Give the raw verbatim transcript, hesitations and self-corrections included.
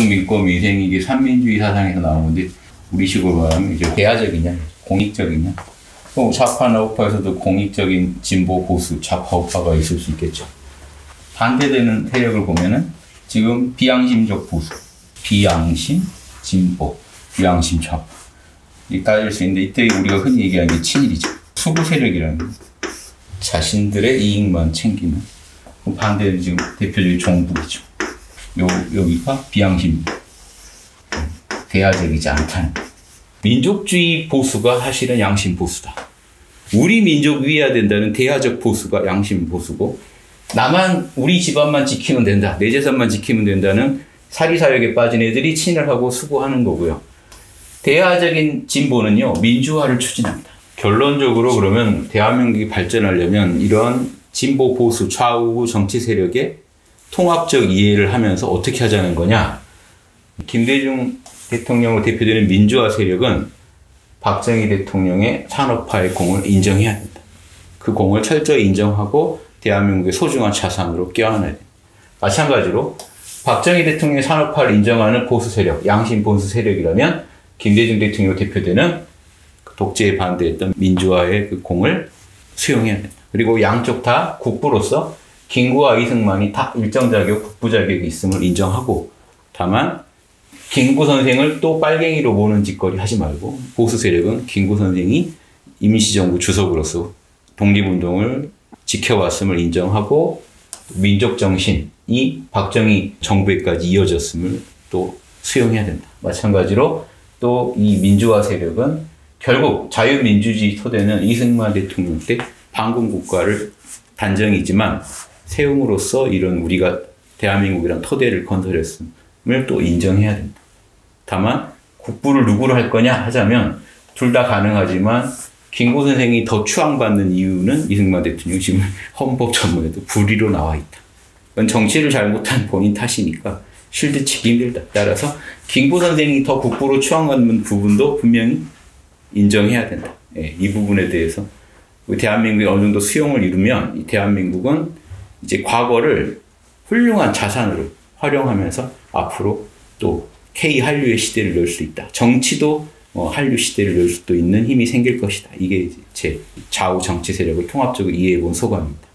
민족, 민권, 위생, 이게 삼민주의 사상에서 나온 건데, 우리식으로 말하면 이제 개화적이냐, 공익적이냐. 좌파나 우파에서도 공익적인 진보, 보수, 좌파, 우파가 있을 수 있겠죠. 반대되는 세력을 보면은 지금 비양심적 보수, 비양심, 진보, 비양심 좌파. 이 따질 수 있는데, 이때 우리가 흔히 얘기하는 게 친일이죠. 수구 세력이라는 거. 자신들의 이익만 챙기는. 반대는 지금 대표적인 종북이죠. 요, 여기가 비양심, 대화적이지 않다는. 민족주의 보수가 사실은 양심 보수다. 우리 민족 위해야 된다는 대화적 보수가 양심 보수고, 나만, 우리 집안만 지키면 된다, 내 재산만 지키면 된다는 사리사욕에 빠진 애들이 친일하고 수고하는 거고요. 대화적인 진보는요, 민주화를 추진합니다. 결론적으로 그러면 대한민국이 발전하려면 이런 진보, 보수, 좌우 정치 세력의 통합적 이해를 하면서 어떻게 하자는 거냐. 김대중 대통령으로 대표되는 민주화 세력은 박정희 대통령의 산업화의 공을 인정해야 합니다. 그 공을 철저히 인정하고 대한민국의 소중한 자산으로 껴안아야 됩니다. 마찬가지로 박정희 대통령의 산업화를 인정하는 보수 세력, 양심 보수 세력이라면 김대중 대통령으로 대표되는 독재에 반대했던 민주화의 그 공을 수용해야 됩니다. 그리고 양쪽 다 국부로서 김구와 이승만이 다 일정 자격, 국부 자격이 있음을 인정하고, 다만 김구 선생을 또 빨갱이로 모는 짓거리 하지 말고, 보수 세력은 김구 선생이 임시정부 주석으로서 독립운동을 지켜왔음을 인정하고, 민족 정신이 박정희 정부에까지 이어졌음을 또 수용해야 된다. 마찬가지로 또 이 민주화 세력은 결국 자유민주주의 토대는 이승만 대통령 때 반군국가를 단정이지만 세움으로써 이런 우리가 대한민국이란 토대를 건설했음을 또 인정해야 된다. 다만 국부를 누구로 할 거냐 하자면 둘 다 가능하지만, 김구 선생이 더 추앙받는 이유는 이승만 대통령이 지금 헌법 전문에도 불의로 나와 있다. 이건 정치를 잘못한 본인 탓이니까 실드치기 힘들다. 따라서 김구 선생이 더 국부로 추앙받는 부분도 분명히 인정해야 된다. 예, 이 부분에 대해서 대한민국이 어느 정도 수용을 이루면 이 대한민국은 이제 과거를 훌륭한 자산으로 활용하면서 앞으로 또 K한류의 시대를 열 수 있다. 정치도 어, 한류 시대를 열 수도 있는 힘이 생길 것이다. 이게 제 좌우 정치 세력을 통합적으로 이해해 본 소감입니다.